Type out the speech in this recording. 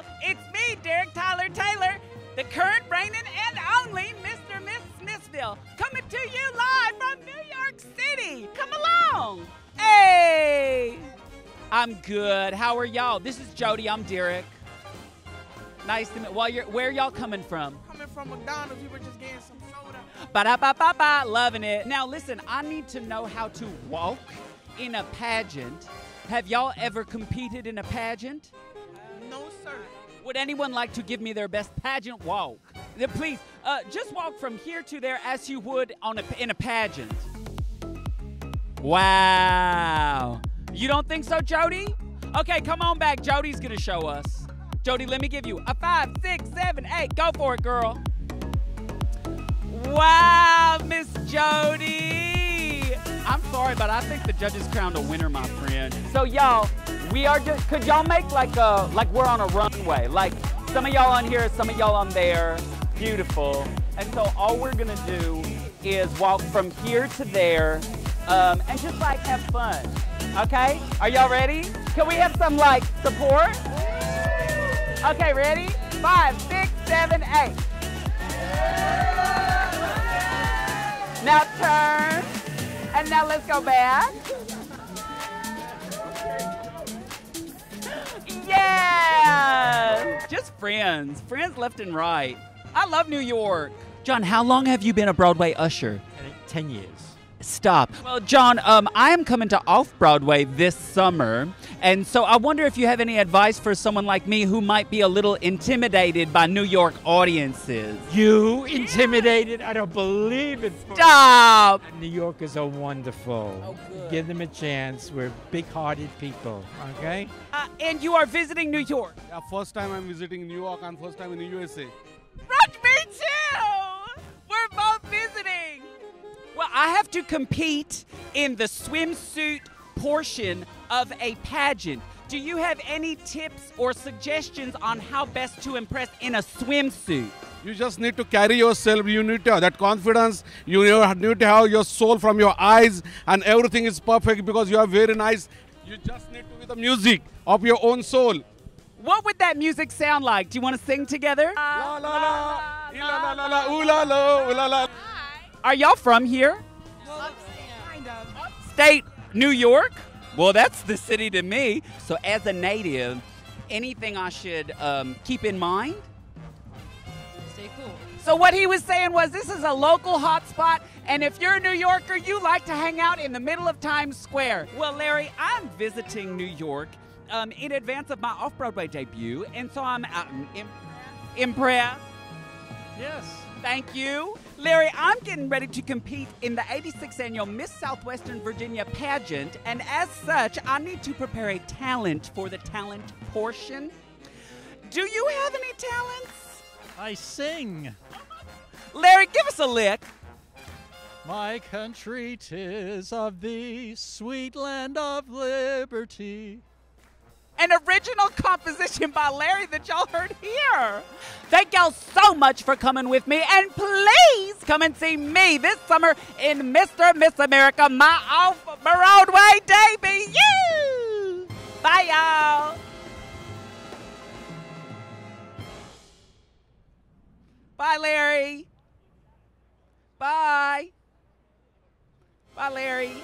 Smithville, it's me, Derek Tyler Taylor, the current reigning and only Mr. Miss Smithville, coming to you live from New York City. Come along. Hey. I'm good. How are y'all? This is Jody. I'm Derek. Nice to meet you. Where are y'all coming from? Coming from McDonald's. We were just getting some soda. Ba-da-ba-ba-ba. Loving it. Now, listen, I need to know how to walk in a pageant. Have y'all ever competed in a pageant? No, sir. Would anyone like to give me their best pageant walk? Then please, just walk from here to there as you would in a pageant. Wow. You don't think so, Jody? Okay, come on back. Jody's gonna show us. Jody, let me give you a 5, 6, 7, 8. Go for it, girl. Wow, Miss Jody. I'm sorry, but I think the judges crowned a winner, my friend. So y'all, we are just, could y'all make like we're on a runway? Like some of y'all on here, some of y'all on there. Beautiful. And so all we're gonna do is walk from here to there and just like have fun. Okay, are y'all ready? Can we have some like support? Okay, ready? 5, 6, 7, 8. Now turn, and now let's go back. Yeah! Just friends, friends left and right. I love New York. John, how long have you been a Broadway usher? 10 years. Stop. Well, John, I am coming to Off-Broadway this summer, and so I wonder if you have any advice for someone like me who might be a little intimidated by New York audiences. You intimidated? I don't believe it. Stop. New Yorkers are wonderful. Oh, give them a chance. We're big-hearted people, okay? And you are visiting New York? Yeah, first time I'm visiting New York and first time in the USA. Right, me too! We're both visiting. Well, I have to compete in the swimsuit portion of a pageant. Do you have any tips or suggestions on how best to impress in a swimsuit? You just need to carry yourself. You need to have that confidence. You need to have your soul from your eyes, and everything is perfect because you are very nice. You just need to be the music of your own soul. What would that music sound like? Do you want to sing together? La la la, la la la, ooh la la, ooh la la. Are y'all from here? Well, kind of. Upstate New York? Well, that's the city to me. So as a native, anything I should keep in mind? Stay cool. So what he was saying was this is a local hotspot, and if you're a New Yorker, you like to hang out in the middle of Times Square. Well, Larry, I'm visiting New York in advance of my Off-Broadway debut, and so I'm out impressed. Yes. Thank you. Larry, I'm getting ready to compete in the 86th annual Miss Southwestern Virginia Pageant, and as such, I need to prepare a talent for the talent portion. Do you have any talents? I sing. Larry, give us a lick. My country 'tis of thee, sweet land of liberty. An original composition by Larry that y'all heard here. Thank y'all so much for coming with me, and please come and see me this summer in Mr. Miss America, my Off-Broadway debut. Bye, y'all. Bye, Larry. Bye. Bye, Larry.